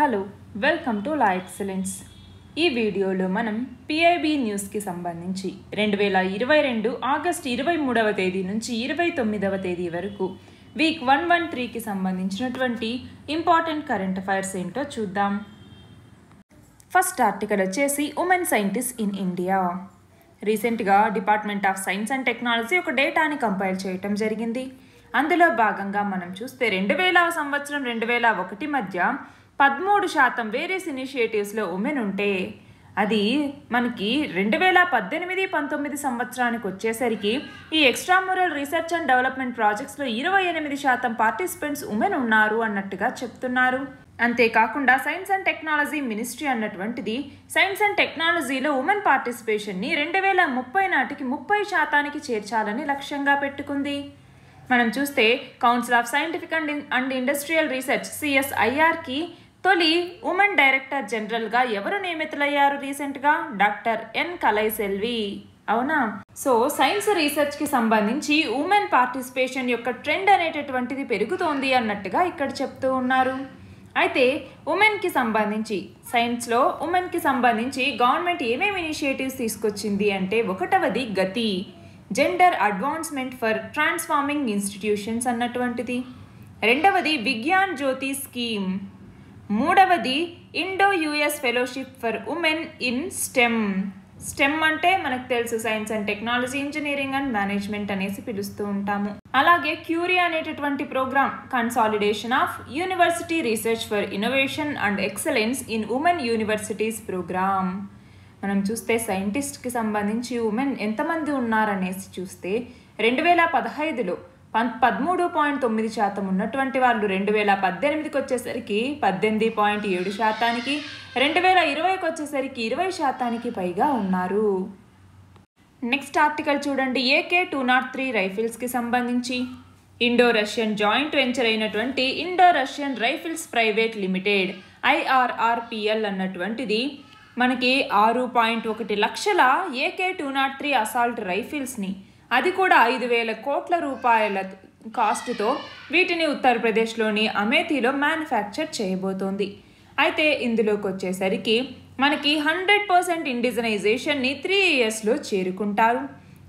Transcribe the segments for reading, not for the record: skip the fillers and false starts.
Hello welcome to law excellence ఈ వీడియోలో మనం పిఐబి న్యూస్ కి సంబంధించి 2022 ఆగస్టు 23వ తేదీ నుంచి 29వ తేదీ వరకు వీక్ 113 కి సంబంధించినటువంటి ఇంపార్టెంట్ కరెంట్ అఫైర్స్ ఏంటో చూద్దాం. ఫస్ట్ ఆర్టికల్ వచ్చేసి women scientist in India. Recent గా department of science and technology ఒక డేటాని కంపైల్ చేయడం జరిగింది. అందులో భాగంగా మనం చూస్తే 2000 సంవత్సరం 2001 మధ్య 13% వేరియస్ ఇనిషియేటివ్స్లో ఉమెన్ ఉంటే, అది మనకి 2018-19 సంవత్సరానికి వచ్చేసరికి ఈ ఎక్స్ట్రామురల్ రీసెర్చ్ అండ్ డెవలప్మెంట్ ప్రాజెక్ట్స్లో 28% పార్టిసిపెంట్స్ ఉమెన్ ఉన్నారు అన్నట్టుగా చెప్తున్నారు. అంతేకాకుండా సైన్స్ అండ్ టెక్నాలజీ మినిస్ట్రీ అన్నటువంటిది సైన్స్ అండ్ టెక్నాలజీలో ఉమెన్ పార్టిసిపేషన్ని 2030 నాటికి 30% చేర్చాలని లక్ష్యంగా పెట్టుకుంది. మనం చూస్తే council of scientific and industrial research CSIRకి తొలి ఉమెన్ డైరెక్టర్ జనరల్గా ఎవరు నియమితులయ్యారు? రీసెంట్గా డాక్టర్ ఎన్ కలైసెల్వి. అవునా? సో సైన్స్ రీసెర్చ్కి సంబంధించి ఉమెన్ పార్టిసిపేషన్ యొక్క ట్రెండ్ అనేటటువంటిది పెరుగుతోంది అన్నట్టుగా ఇక్కడ చెప్తూ ఉన్నారు. అయితే ఉమెన్కి సంబంధించి సైన్స్లో ఉమెన్కి సంబంధించి గవర్నమెంట్ ఏమేమి ఇనిషియేటివ్స్ తీసుకొచ్చింది అంటే, 1వది GATI gender advancement for transforming institutions అన్నటువంటిది, 2వది విజ్ఞాన్ జ్యోతి స్కీమ్, 3వది Indo US fellowship for women in STEM అంటే మనకు తెలుసు science and technology, engineering and management అనేసి పిలుస్తూ ఉంటాము. అలాగే క్యూరియా అనేటటువంటి programme, consolidation of university research for innovation and excellence in women universities programme. మనం చూస్తే సైంటిస్ట్కి సంబంధించి ఉమెన్ ఎంతమంది ఉన్నారనేసి చూస్తే 2015లో 13.9% ఉన్నటువంటి వాళ్ళు 2018కి వచ్చేసరికి 18.7%, 2020కి వచ్చేసరికి 20% పైగా ఉన్నారు. నెక్స్ట్ ఆర్టికల్ చూడండి, AK-203 రైఫిల్స్కి సంబంధించి ఇండో రష్యన్ జాయింట్ వెంచర్ అయినటువంటి Indo Russian rifles private limited IRRPL అన్నటువంటిది మనకి 6.1 లక్షల AK-203 అసాల్ట్ రైఫిల్స్ని, అది కూడా 5,000 కోట్ల రూపాయల కాస్ట్తో వీటిని ఉత్తరప్రదేశ్లోని అమేథీలో మ్యానుఫ్యాక్చర్ చేయబోతోంది. అయితే ఇందులోకి వచ్చేసరికి మనకి 100% ఇండిజనైజేషన్ని 3 ఇయర్స్లో చేరుకుంటారు.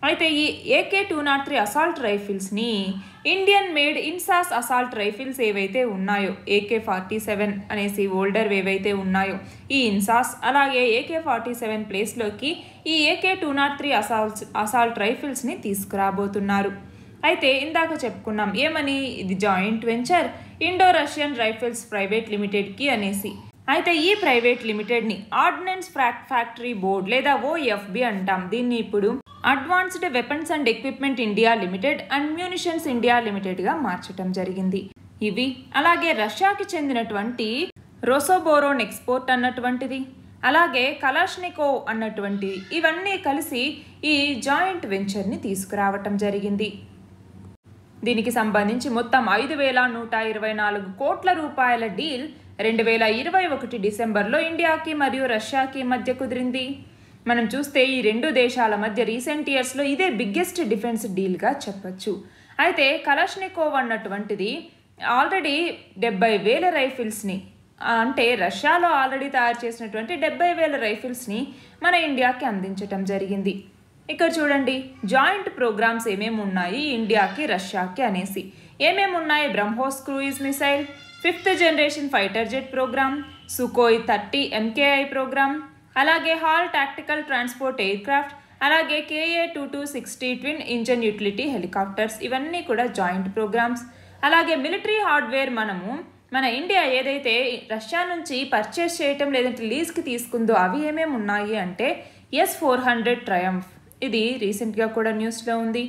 అయితే ఈ AK-203 అసాల్ట్ రైఫిల్స్ని Indian made INSAS assault rifles ఏవైతే ఉన్నాయో, AK-47 అనేసి ఓల్డర్ ఏవైతే ఉన్నాయో ఈ ఇన్సాస్, అలాగే AK-47 ప్లేస్లోకి ఈ AK-203 అసాల్ట్ రైఫిల్స్ని తీసుకురాబోతున్నారు. అయితే ఇందాక చెప్పుకున్నాం ఏమని, ఇది joint venture Indo Russian rifles private లిమిటెడ్కి అనేసి. అయితే ఈ ప్రైవేట్ లిమిటెడ్ని ఆర్డినెన్స్ ఫ్యాక్టరీ బోర్డ్ లేదా OFB అంటాం. దీన్ని ఇప్పుడు advanced weapons and equipment India limited and munitions India లిమిటెడ్గా మార్చడం జరిగింది. ఇవి అలాగే రష్యాకి చెందినటువంటి రోసోబోరోన్ ఎక్స్పోర్ట్ అన్నటువంటిది, అలాగే కలాష్నికోవ్ అన్నటువంటిది, ఇవన్నీ కలిసి ఈ జాయింట్ వెంచర్ని తీసుకురావటం జరిగింది. దీనికి సంబంధించి మొత్తం 5,124 కోట్ల రూపాయల డీల్ 2021 డిసెంబర్లో ఇండియాకి మరియు రష్యాకి మధ్య కుదిరింది. మనం చూస్తే ఈ 2 దేశాల మధ్య రీసెంట్ ఇయర్స్లో ఇదే బిగ్గెస్ట్ డిఫెన్స్ డీల్గా చెప్పచ్చు. అయితే కలాష్నికోవ్ అన్నటువంటిది ఆల్రెడీ 70,000 రైఫిల్స్ని, అంటే రష్యాలో ఆల్రెడీ తయారు చేసినటువంటి 70,000 రైఫిల్స్ని మన ఇండియాకి అందించటం జరిగింది. ఇక్కడ చూడండి జాయింట్ ప్రోగ్రామ్స్ ఏమేమి ఉన్నాయి ఇండియాకి రష్యాకి అనేసి. ఏమేమి ఉన్నాయి? BrahMos cruise missile, 5th generation fighter jet programme, Sukhoi-30 MKI programme, అలాగే HAL tactical transport aircraft, అలాగే KA-2260 twin engine utility helicopters, ఇవన్నీ కూడా జాయింట్ ప్రోగ్రామ్స్. అలాగే మిలిటరీ హార్డ్వేర్ మన ఇండియా ఏదైతే రష్యా నుంచి పర్చేస్ చేయటం లేదంటే లీజ్కి తీసుకుందో అవి ఏమేమి ఉన్నాయి అంటే S-400 Triumf, ఇది రీసెంట్గా కూడా న్యూస్లో ఉంది.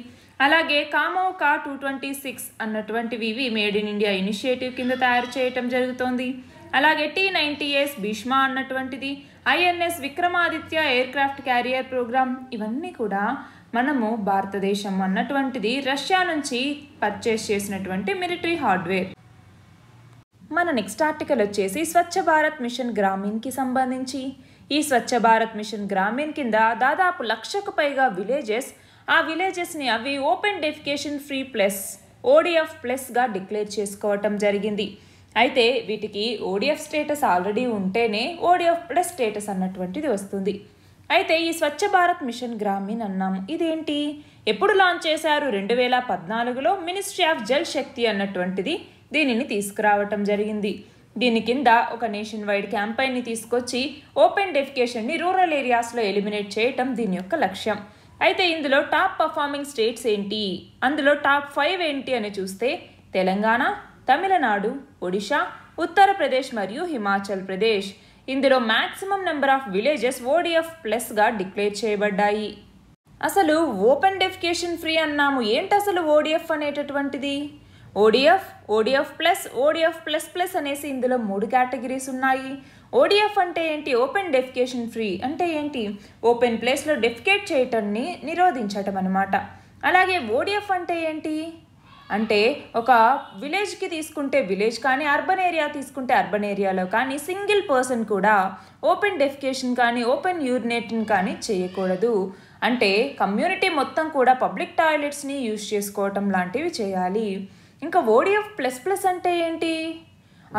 అలాగే కామోవ్ Ka-226 అన్నటువంటివి, ఇవి మేడ్ ఇన్ ఇండియా ఇనిషియేటివ్ కింద తయారు చేయటం జరుగుతోంది. అలాగే T-90S భీష్మ అన్నటువంటిది, INS Vikramaditya aircraft carrier programme, ఇవన్నీ కూడా మనము భారతదేశం అన్నటువంటిది రష్యా నుంచి పర్చేస్ చేసినటువంటి మిలిటరీ హార్డ్వేర్. మన నెక్స్ట్ ఆర్టికల్ వచ్చేసి స్వచ్ఛ భారత్ మిషన్ గ్రామీణ్కి సంబంధించి. ఈ స్వచ్ఛ భారత్ మిషన్ గ్రామీణ్ కింద దాదాపు 1,00,000కు పైగా విలేజెస్, ఆ విలేజెస్ని అవి open defecation free plus ODF ప్లస్గా డిక్లేర్ చేసుకోవటం జరిగింది. అయితే వీటికి ఓడిఎఫ్ స్టేటస్ ఆల్రెడీ ఉంటేనే ఓడిఎఫ్ ప్లస్ స్టేటస్ అన్నటువంటిది వస్తుంది. అయితే ఈ స్వచ్ఛ భారత్ మిషన్ గ్రామీణ్ అన్నాము, ఇదేంటి, ఎప్పుడు లాంచ్ చేశారు? 2014లో మినిస్ట్రీ ఆఫ్ జల్ శక్తి అన్నటువంటిది దీనిని తీసుకురావటం జరిగింది. దీని కింద ఒక నేషన్ వైడ్ క్యాంపెయిన్ని తీసుకొచ్చి ఓపెన్ డెఫికేషన్ని రూరల్ ఏరియాస్లో ఎలిమినేట్ చేయటం దీని యొక్క లక్ష్యం. అయితే ఇందులో టాప్ పర్ఫార్మింగ్ స్టేట్స్ ఏంటి, అందులో టాప్ 5 ఏంటి అని చూస్తే తెలంగాణ, తమిళనాడు, ఒడిశా, ఉత్తరప్రదేశ్ మరియు హిమాచల్ ప్రదేశ్. ఇందులో maximum number of villages ODF ప్లస్గా డిక్లేర్ చేయబడ్డాయి. అసలు ఓపెన్ డెఫికేషన్ ఫ్రీ అన్నాము, ఏంటి అసలు ఓడిఎఫ్ అనేటటువంటిది? ODF, ODF plus, ODF plus plus అనేసి ఇందులో 3 కేటగిరీస్ ఉన్నాయి. ఓడిఎఫ్ అంటే ఏంటి? ఓపెన్ డెఫికేషన్ ఫ్రీ అంటే ఏంటి? ఓపెన్ ప్లేస్లో డెఫికేట్ చేయటాన్ని నిరోధించటం అనమాట. అలాగే ఓడిఎఫ్ అంటే ఏంటి అంటే ఒక విలేజ్కి తీసుకుంటే విలేజ్ కానీ, అర్బన్ ఏరియా తీసుకుంటే అర్బన్ ఏరియాలో కానీ సింగిల్ పర్సన్ కూడా ఓపెన్ డెఫికేషన్ కానీ ఓపెన్ యూరినేటింగ్ కానీ చేయకూడదు. అంటే కమ్యూనిటీ మొత్తం కూడా పబ్లిక్ టాయిలెట్స్ని యూజ్ చేసుకోవటం లాంటివి చేయాలి. ఇంకా ఓడిఎఫ్ ప్లస్ ప్లస్ అంటే ఏంటి?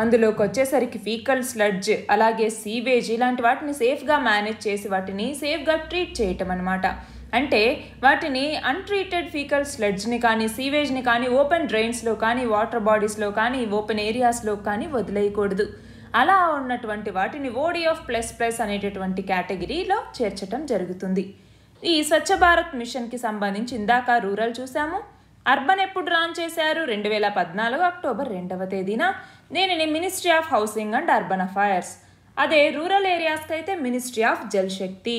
అందులోకి వచ్చేసరికి ఫీకల్ స్లడ్జ్ అలాగే సీవేజ్ ఇలాంటి వాటిని సేఫ్గా మేనేజ్ చేసి వాటిని సేఫ్గా ట్రీట్ చేయటం అనమాట. అంటే వాటిని అన్ట్రీటెడ్ ఫీకల్ స్లడ్జ్ని కానీ సీవేజ్ని కానీ ఓపెన్ డ్రైన్స్లో కానీ వాటర్ బాడీస్లో కానీ ఓపెన్ ఏరియాస్లో కానీ వదిలేయకూడదు. అలా ఉన్నటువంటి వాటిని ఓడిఎఫ్ ప్లస్ ప్లస్ అనేటటువంటి కేటగిరీలో చేర్చటం జరుగుతుంది. ఈ స్వచ్ఛ భారత్ మిషన్కి సంబంధించి ఇందాక రూరల్ చూసాము. అర్బన్ ఎప్పుడు లాంచ్ చేశారు? 2014 అక్టోబర్ 2వ తేదీన. దీనిని ministry of housing and urban affairs. అదే రూరల్ ఏరియాస్కి అయితే ministry of Jal Shakti.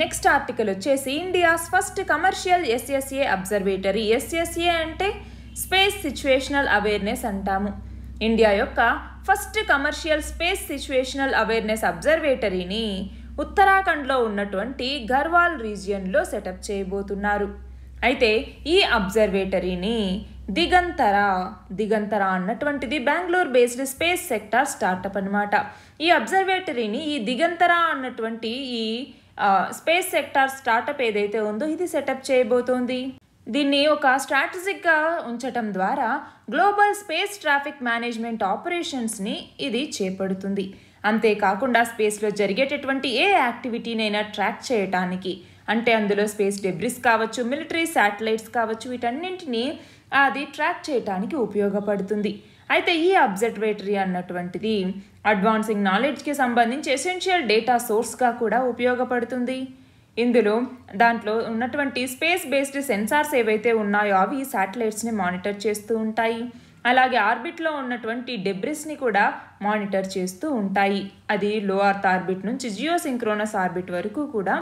Next article వచ్చేసి India's first commercial SSA observatory. SSA అంటే స్పేస్ సిచ్యువేషనల్ అవేర్నెస్ అంటాము. ఇండియా యొక్క first commercial space situational awareness అబ్జర్వేటరీని ఉత్తరాఖండ్లో ఉన్నటువంటి గర్వాల్ రీజియన్లో సెటప్ చేయబోతున్నారు. అయితే ఈ అబ్జర్వేటరీని దిగంతరా అన్నటువంటిది Bengaluru based space sector startup అనమాట. ఈ అబ్జర్వేటరీని ఈ దిగంతరా అన్నటువంటి ఈ స్పేస్ సెక్టార్ స్టార్టప్ ఏదైతే ఉందో ఇది సెటప్ చేయబోతోంది. దీన్ని ఒక స్ట్రాటజిక్గా ఉంచటం ద్వారా గ్లోబల్ స్పేస్ ట్రాఫిక్ మేనేజ్మెంట్ ఆపరేషన్స్ని ఇది చేపడుతుంది. అంతేకాకుండా స్పేస్లో జరిగేటటువంటి ఏ యాక్టివిటీనైనా ట్రాక్ చేయటానికి, అంటే అందులో స్పేస్ డెబ్రిస్ కావచ్చు, మిలిటరీ శాటిలైట్స్ కావచ్చు, వీటన్నింటినీ అది ట్రాక్ చేయడానికి ఉపయోగపడుతుంది. అయితే ఈ అబ్జర్వేటరీ అన్నటువంటిది అడ్వాన్సింగ్ నాలెడ్జ్కి సంబంధించి ఎసెన్షియల్ డేటా సోర్స్గా కూడా ఉపయోగపడుతుంది. ఇందులో దాంట్లో ఉన్నటువంటి స్పేస్ బేస్డ్ సెన్సార్స్ ఏవైతే ఉన్నాయో అవి శాటిలైట్స్ని మానిటర్ చేస్తూ ఉంటాయి. అలాగే ఆర్బిట్లో ఉన్నటువంటి డెబ్రిస్ని కూడా మానిటర్ చేస్తూ ఉంటాయి. అది లో అర్త్ ఆర్బిట్ నుంచి జియో సింక్రోనస్ ఆర్బిట్ వరకు కూడా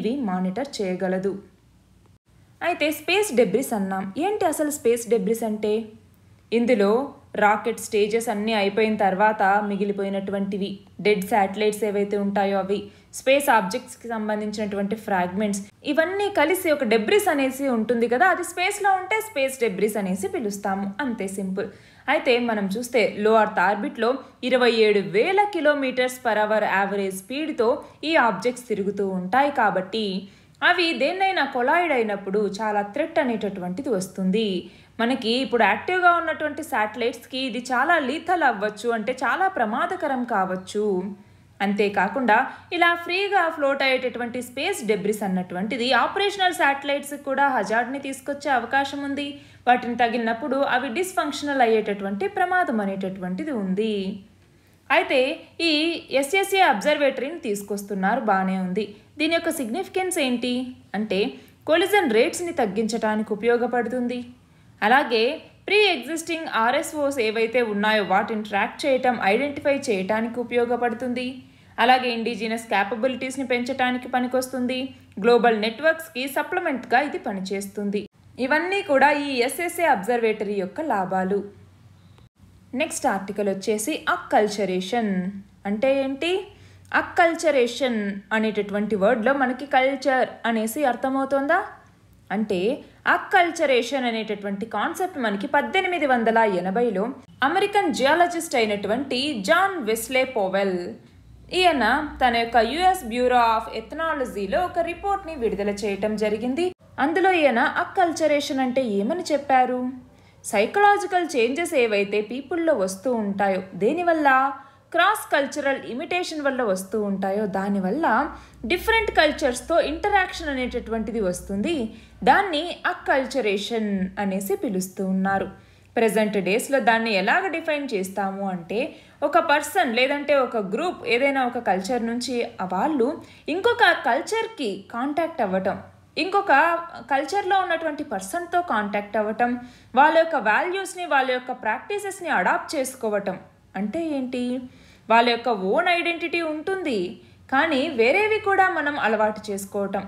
ఇవి మానిటర్ చేయగలదు. అయితే స్పేస్ డెబ్రిస్ అన్నాం, ఏంటి అసలు స్పేస్ డెబ్రిస్ అంటే? ఇందులో రాకెట్ స్టేజెస్ అన్నీ అయిపోయిన తర్వాత మిగిలిపోయినటువంటివి డెడ్ శాటిలైట్స్ ఏవైతే ఉంటాయో అవి, స్పేస్ ఆబ్జెక్ట్స్కి సంబంధించినటువంటి ఫ్రాగ్మెంట్స్, ఇవన్నీ కలిసి ఒక డెబ్రిస్ అనేసి ఉంటుంది కదా, అది స్పేస్లో ఉంటే స్పేస్ డెబ్రిస్ అనేసి పిలుస్తాము. అంతే సింపుల్. అయితే మనం చూస్తే లో అర్త్ ఆర్బిట్లో 27,000 కిలోమీటర్స్ పర్ అవర్ యావరేజ్ స్పీడ్తో ఈ ఆబ్జెక్ట్స్ తిరుగుతూ ఉంటాయి. కాబట్టి అవి దేన్నైనా కొలాయిడ్ అయినప్పుడు చాలా థ్రెట్ అనేటటువంటిది వస్తుంది. మనకి ఇప్పుడు యాక్టివ్గా ఉన్నటువంటి శాటిలైట్స్కి ఇది చాలా లీథల్ అవ్వచ్చు, అంటే చాలా ప్రమాదకరం కావచ్చు. అంతేకాకుండా ఇలా ఫ్రీగా ఫ్లోట్ అయ్యేటటువంటి స్పేస్ డెబ్రిస్ అన్నటువంటిది ఆపరేషనల్ శాటిలైట్స్ కూడా హజార్డ్ని తీసుకొచ్చే అవకాశం ఉంది. వాటిని తగిలినప్పుడు అవి డిస్ఫంక్షనల్ అయ్యేటటువంటి ప్రమాదం అనేటటువంటిది ఉంది. అయితే ఈ ఎస్ఎస్ఏ అబ్జర్వేటరీని తీసుకొస్తున్నారు, బాగానే ఉంది. దీని యొక్క సిగ్నిఫికెన్స్ ఏంటి అంటే కొలిజన్ రేట్స్ని తగ్గించడానికి ఉపయోగపడుతుంది. అలాగే ప్రీ ఎగ్జిస్టింగ్ ఆర్ఎస్ఓస్ ఏవైతే ఉన్నాయో వాటిని ట్రాక్ చేయటం, ఐడెంటిఫై చేయటానికి ఉపయోగపడుతుంది. అలాగే ఇండిజినస్ క్యాపబిలిటీస్ని పెంచడానికి పనికొస్తుంది. గ్లోబల్ నెట్వర్క్స్కి సప్లిమెంట్గా ఇది పనిచేస్తుంది. ఇవన్నీ కూడా ఈ ఎస్ఎస్ఏ అబ్జర్వేటరీ యొక్క లాభాలు. నెక్స్ట్ ఆర్టికల్ వచ్చేసి అక్కల్చరేషన్ అంటే ఏంటి? అక్కల్చరేషన్ అనేటటువంటి వర్డ్లో మనకి కల్చర్ అనేసి అర్థమవుతుందా? అంటే అక్కల్చరేషన్ అనేటటువంటి కాన్సెప్ట్ మనకి 1880లో అమెరికన్ జియాలజిస్ట్ అయినటువంటి జాన్ వెస్లే పౌవెల్, ఈయన తన యొక్క యుఎస్ బ్యూరో ఆఫ్ ఎథనాలజీలో ఒక రిపోర్ట్ని విడుదల చేయటం జరిగింది. అందులో ఈయన అక్కల్చరేషన్ అంటే ఏమని చెప్పారు? సైకలాజికల్ చేంజెస్ ఏవైతే పీపుల్లో వస్తూ ఉంటాయో, దేనివల్ల క్రాస్ కల్చరల్ ఇమిటేషన్ వల్ల వస్తూ ఉంటాయో, దానివల్ల డిఫరెంట్ కల్చర్స్తో ఇంటరాక్షన్ అనేటటువంటిది వస్తుంది. దాన్ని అకల్చరేషన్ అనేసి పిలుస్తూ ఉన్నారు. ప్రజెంట్ డేస్లో దాన్ని ఎలాగ డిఫైన్ చేస్తాము అంటే, ఒక పర్సన్ లేదంటే ఒక గ్రూప్ ఏదైనా ఒక కల్చర్ నుంచి వాళ్ళు ఇంకొక కల్చర్కి కాంటాక్ట్ అవ్వటం, ఇంకొక కల్చర్లో ఉన్నటువంటి పర్సన్తో కాంటాక్ట్ అవ్వటం, వాళ్ళ యొక్క వాల్యూస్ని వాళ్ళ యొక్క ప్రాక్టీసెస్ని అడాప్ట్ చేసుకోవటం. అంటే ఏంటి, వాళ్ళ యొక్క ఓన్ ఐడెంటిటీ ఉంటుంది కానీ వేరేవి కూడా మనం అలవాటు చేసుకోవటం,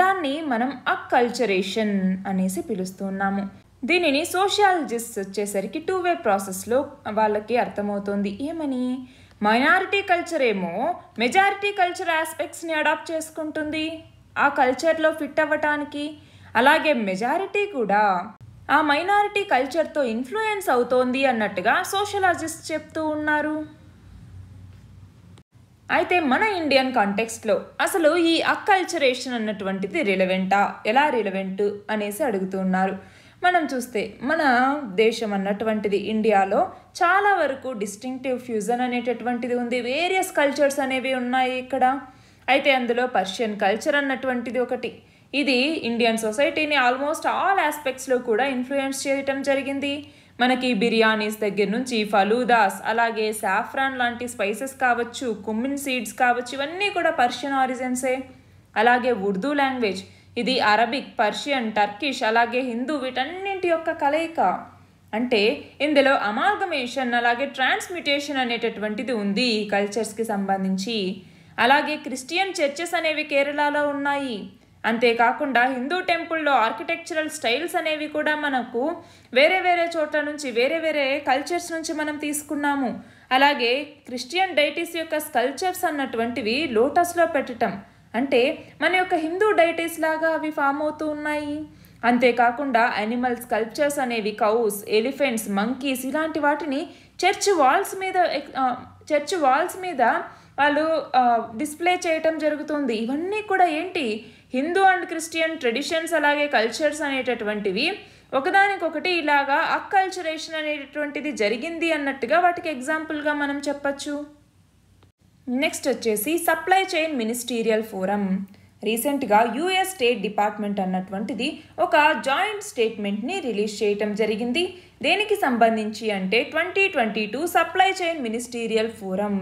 దాన్ని మనం అకల్చరేషన్ అనేసి పిలుస్తున్నాము. దీనిని సోషియాలజిస్ట్ వచ్చేసరికి 2-వే ప్రాసెస్లో వాళ్ళకి అర్థమవుతుంది. ఏమని, మైనారిటీ కల్చర్ ఏమో మెజారిటీ కల్చర్ ఆస్పెక్ట్స్ని అడాప్ట్ చేసుకుంటుంది ఆ కల్చర్లో ఫిట్ అవ్వటానికి, అలాగే మెజారిటీ కూడా ఆ మైనారిటీ కల్చర్తో ఇన్ఫ్లుయెన్స్ అవుతోంది అన్నట్టుగా సోషలాజిస్ట్ చెప్తూ ఉన్నారు. అయితే మన ఇండియన్ కాంటెక్స్ట్లో అసలు ఈ అకల్చరేషన్ అన్నటువంటిది రిలవెంటా, ఎలా రిలవెంట్ అనేసి అడుగుతున్నారు. మనం చూస్తే మన దేశం అన్నటువంటిది ఇండియాలో చాలా వరకు డిస్టింక్టివ్ ఫ్యూజన్ అనేటటువంటిది ఉంది. వేరియస్ కల్చర్స్ అనేవి ఉన్నాయి ఇక్కడ. అయితే అందులో పర్షియన్ కల్చర్ అన్నటువంటిది ఒకటి. ఇది ఇండియన్ సొసైటీని ఆల్మోస్ట్ ఆల్ ఆస్పెక్ట్స్లో కూడా ఇన్ఫ్లుయెన్స్ చేయటం జరిగింది. మనకి బిర్యానీస్ దగ్గర నుంచి ఫలూదాస్, అలాగే సాఫ్రాన్ లాంటి స్పైసెస్ కావచ్చు, కుమ్మిన్ సీడ్స్ కావచ్చు, ఇవన్నీ కూడా పర్షియన్ ఆరిజిన్సే. అలాగే ఉర్దూ లాంగ్వేజ్, ఇది అరబిక్, పర్షియన్, టర్కిష్, అలాగే హిందూ వీటన్నింటి యొక్క కలయిక. అంటే ఇందులో అమాల్గమేషన్ అలాగే ట్రాన్స్మిటేషన్ అనేటటువంటిది ఉంది ఈ కల్చర్స్కి సంబంధించి. అలాగే క్రిస్టియన్ చర్చెస్ అనేవి కేరళలో ఉన్నాయి. అంతేకాకుండా హిందూ టెంపుల్లో ఆర్కిటెక్చరల్ స్టైల్స్ అనేవి కూడా మనకు వేరే వేరే చోట్ల నుంచి, వేరే వేరే కల్చర్స్ నుంచి మనం తీసుకున్నాము. అలాగే క్రిస్టియన్ డైటీస్ యొక్క స్కల్చర్స్ అన్నటువంటివి లోటస్లో పెట్టడం, అంటే మన యొక్క హిందూ డైటీస్ లాగా అవి ఫామ్ అవుతూ ఉన్నాయి. అంతేకాకుండా యానిమల్ స్కల్చర్స్ అనేవి కౌస్, ఎలిఫెంట్స్, మంకీస్ ఇలాంటి వాటిని చర్చ్ వాల్స్ మీద వాళ్ళు డిస్ప్లే చేయటం జరుగుతుంది. ఇవన్నీ కూడా ఏంటి, హిందూ అండ్ క్రిస్టియన్ ట్రెడిషన్స్ అలాగే కల్చర్స్ అనేటటువంటివి ఒకదానికొకటి ఇలాగా అకల్చరేషన్ అనేటటువంటిది జరిగింది అన్నట్టుగా వాటికి ఎగ్జాంపుల్గా మనం చెప్పచ్చు. నెక్స్ట్ వచ్చేసి సప్లై చైన్ మినిస్టీరియల్ ఫోరం. రీసెంట్గా యుఎస్ స్టేట్ డిపార్ట్మెంట్ అన్నటువంటిది ఒక జాయింట్ స్టేట్మెంట్ని రిలీజ్ చేయటం జరిగింది. దేనికి సంబంధించి అంటే 2022 సప్లై చైన్ మినిస్టీరియల్ ఫోరం.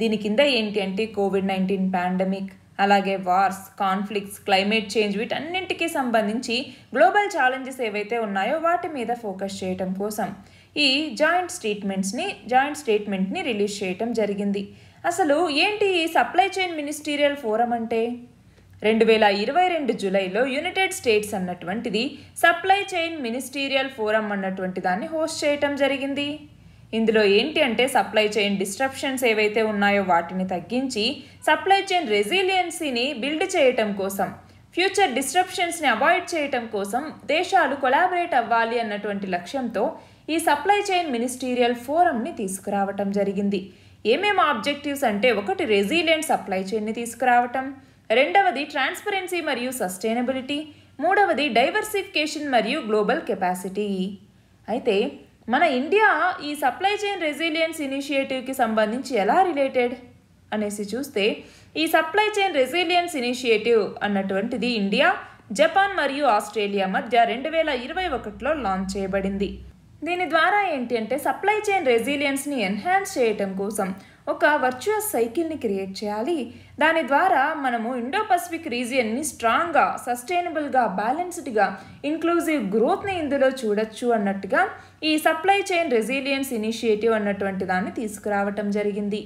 దీని కింద ఏంటి అంటే COVID-19 పాండమిక్, అలాగే వార్స్, కాన్ఫ్లిక్ట్స్, క్లైమేట్ చేంజ్ వీటన్నింటికి సంబంధించి గ్లోబల్ ఛాలెంజెస్ ఏవైతే ఉన్నాయో వాటి మీద ఫోకస్ చేయటం కోసం ఈ జాయింట్ స్టేట్మెంట్ని రిలీజ్ చేయటం జరిగింది. అసలు ఏంటి ఈ సప్లై చైన్ మినిస్టీరియల్ ఫోరం అంటే, 2022 జూలైలో యునైటెడ్ స్టేట్స్ అన్నటువంటిది సప్లై చైన్ మినిస్టీరియల్ ఫోరం అన్నటువంటి దాన్ని హోస్ట్ చేయటం జరిగింది. ఇందులో ఏంటి అంటే సప్లై చైన్ డిస్ట్రప్షన్స్ ఏవైతే ఉన్నాయో వాటిని తగ్గించి సప్లై చైన్ రెసిలియన్సీని బిల్డ్ చేయటం కోసం, ఫ్యూచర్ డిస్ట్రప్షన్స్ని అవాయిడ్ చేయటం కోసం దేశాలు కొలాబరేట్ అవ్వాలి అన్నటువంటి లక్ష్యంతో ఈ సప్లై చైన్ మినిస్టీరియల్ ఫోరంని తీసుకురావటం జరిగింది. ఏమేమి ఆబ్జెక్టివ్స్ అంటే, ఒకటి రెసిలియంట్ సప్లై చైన్ని తీసుకురావటం, రెండవది ట్రాన్స్పరెన్సీ మరియు సస్టైనబిలిటీ, మూడవది డైవర్సిఫికేషన్ మరియు గ్లోబల్ కెపాసిటీ. అయితే మన ఇండియా ఈ సప్లై చైన్ రెసిలియన్స్ ఇనిషియేటివ్కి సంబంధించి ఎలా రిలేటెడ్ అనేసి చూస్తే, ఈ సప్లై చైన్ రెసిలియన్స్ ఇనిషియేటివ్ అన్నటువంటిది ఇండియా, జపాన్ మరియు ఆస్ట్రేలియా మధ్య 2021లో లాంచ్ చేయబడింది. దీని ద్వారా ఏంటి అంటే సప్లై చైన్ రెసిలియన్స్ని ఎన్హాన్స్ చేయటం కోసం ఒక వర్చువస్ సైకిల్ని క్రియేట్ చేయాలి. దాని ద్వారా మనము ఇండో పసిఫిక్ రీజియన్ని స్ట్రాంగ్గా, సస్టైనబుల్గా, బ్యాలెన్స్డ్గా, ఇంక్లూజివ్ గ్రోత్ని ఇందులో చూడొచ్చు అన్నట్టుగా ఈ సప్లై చైన్ రెసిలియన్స్ ఇనిషియేటివ్ అన్నటువంటి దాన్ని తీసుకురావటం జరిగింది.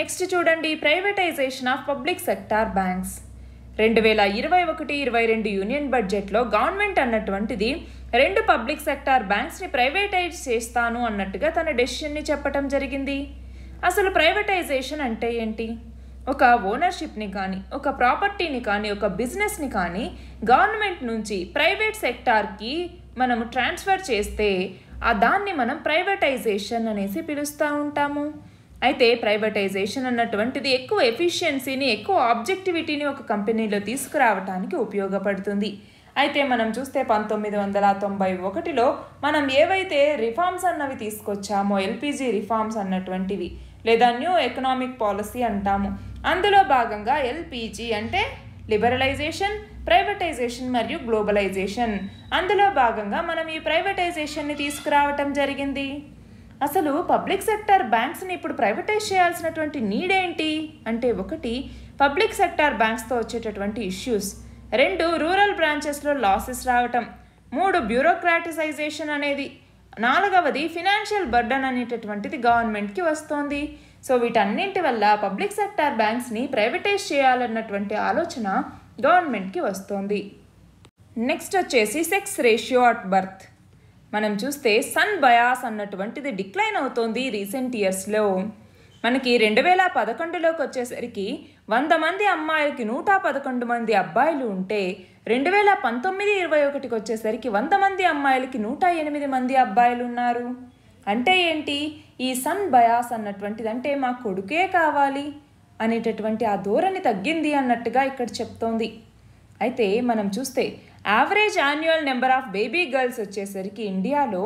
నెక్స్ట్ చూడండి, privatisation of public sector banks. 2021-22 union బడ్జెట్లో గవర్నమెంట్ అన్నటువంటిది 2 పబ్లిక్ సెక్టార్ బ్యాంక్స్ని ప్రైవేటైజ్ చేస్తాను అన్నట్టుగా తన డెసిషన్ని చెప్పటం జరిగింది. అసలు ప్రైవేటైజేషన్ అంటే ఏంటి, ఒక ఓనర్షిప్ని కానీ, ఒక ప్రాపర్టీని కానీ, ఒక బిజినెస్ని కానీ గవర్నమెంట్ నుంచి ప్రైవేట్ సెక్టార్కి మనము ట్రాన్స్ఫర్ చేస్తే ఆ దాన్ని మనం ప్రైవేటైజేషన్ అనేసి పిలుస్తూ ఉంటాము. అయితే ప్రైవేటైజేషన్ అన్నటువంటిది ఎక్కువ ఎఫిషియన్సీని, ఎక్కువ ఆబ్జెక్టివిటీని ఒక కంపెనీలో తీసుకురావడానికి ఉపయోగపడుతుంది. అయితే మనం చూస్తే 1991లో మనం ఏవైతే రిఫార్మ్స్ అన్నవి తీసుకొచ్చామో ఎల్పిజి రిఫార్మ్స్ అన్నటువంటివి లేదా న్యూ ఎకనామిక్ పాలసీ అంటాము. అందులో భాగంగా ఎల్పిజి అంటే లిబరలైజేషన్, ప్రైవేటైజేషన్ మరియు గ్లోబలైజేషన్. అందులో భాగంగా మనం ఈ ప్రైవేటైజేషన్ని తీసుకురావటం జరిగింది. అసలు పబ్లిక్ సెక్టర్ బ్యాంక్స్ని ఇప్పుడు ప్రైవేటైజ్ చేయాల్సినటువంటి నీడ్ ఏంటి అంటే, ఒకటి పబ్లిక్ సెక్టర్ బ్యాంక్స్తో వచ్చేటటువంటి ఇష్యూస్, రెండు రూరల్ బ్రాంచెస్లో లాసెస్ రావటం, మూడు బ్యూరోక్రాటిసైజేషన్ అనేది, నాలుగవది ఫినాన్షియల్ బర్డన్ అనేటటువంటిది గవర్నమెంట్కి వస్తోంది. సో వీటన్నింటి వల్ల పబ్లిక్ సెక్టర్ బ్యాంక్స్ని ప్రైవేటైజ్ చేయాలన్నటువంటి ఆలోచన గవర్నమెంట్కి వస్తోంది. నెక్స్ట్ వచ్చేసి సెక్స్ రేషియో అట్ బర్త్. మనం చూస్తే సన్ బయాస్ అన్నటువంటిది డిక్లైన్ అవుతోంది రీసెంట్ ఇయర్స్లో. మనకి 2011లోకి వచ్చేసరికి 100 మంది అమ్మాయిలకి 111 మంది అబ్బాయిలు ఉంటే, 2019-2021కి వచ్చేసరికి 100 మంది అమ్మాయిలకి 108 మంది అబ్బాయిలు ఉన్నారు. అంటే ఏంటి ఈ సన్ బయాస్ అన్నటువంటిది? అంటే మా కొడుకే కావాలి అనేటటువంటి ఆ ధోరణి తగ్గింది అన్నట్టుగా ఇక్కడ చెప్తోంది. అయితే మనం చూస్తే average annual number of baby girls వచ్చేసరికి ఇండియాలో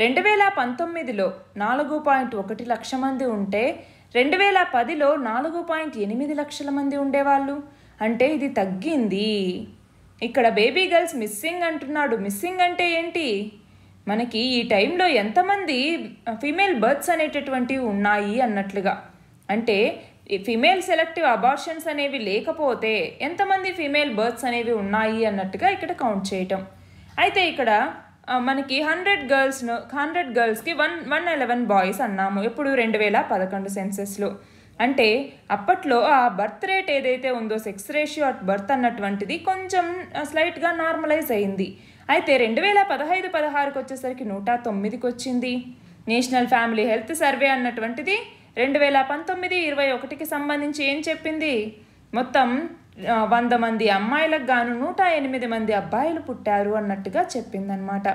2019లో 4.1 లక్షల మంది ఉంటే, 2010లో 4.8 లక్షల మంది ఉండేవాళ్ళు. అంటే ఇది తగ్గింది. ఇక్కడ బేబీ గర్ల్స్ మిస్సింగ్ అంటున్నాడు. మిస్సింగ్ అంటే ఏంటి? మనకి ఈ టైంలో ఎంతమంది ఫీమేల్ బర్త్స్ అనేటటువంటివి ఉన్నాయి అన్నట్లుగా. అంటే ఫీమేల్ సెలెక్టివ్ అబార్షన్స్ అనేవి లేకపోతే ఎంతమంది ఫీమేల్ బర్త్స్ అనేవి ఉన్నాయి అన్నట్టుగా ఇక్కడ కౌంట్ చేయటం. అయితే ఇక్కడ మనకి 100 గర్ల్స్కి 111 బాయ్స్ అన్నాము ఎప్పుడు 2011 సెన్సెస్లో. అంటే అప్పట్లో ఆ బర్త్ రేట్ ఏదైతే ఉందో సెక్స్ రేషియో అట్ బర్త్ అన్నటువంటిది కొంచెం స్లైట్గా నార్మలైజ్ అయింది. అయితే 2015-16కి వచ్చేసరికి 109కి వచ్చింది. నేషనల్ ఫ్యామిలీ హెల్త్ సర్వే అన్నటువంటిది 2019-21కి సంబంధించి ఏం చెప్పింది? మొత్తం 100 మంది అమ్మాయిలకు గాను 108 మంది అబ్బాయిలు పుట్టారు అన్నట్టుగా చెప్పిందనమాట.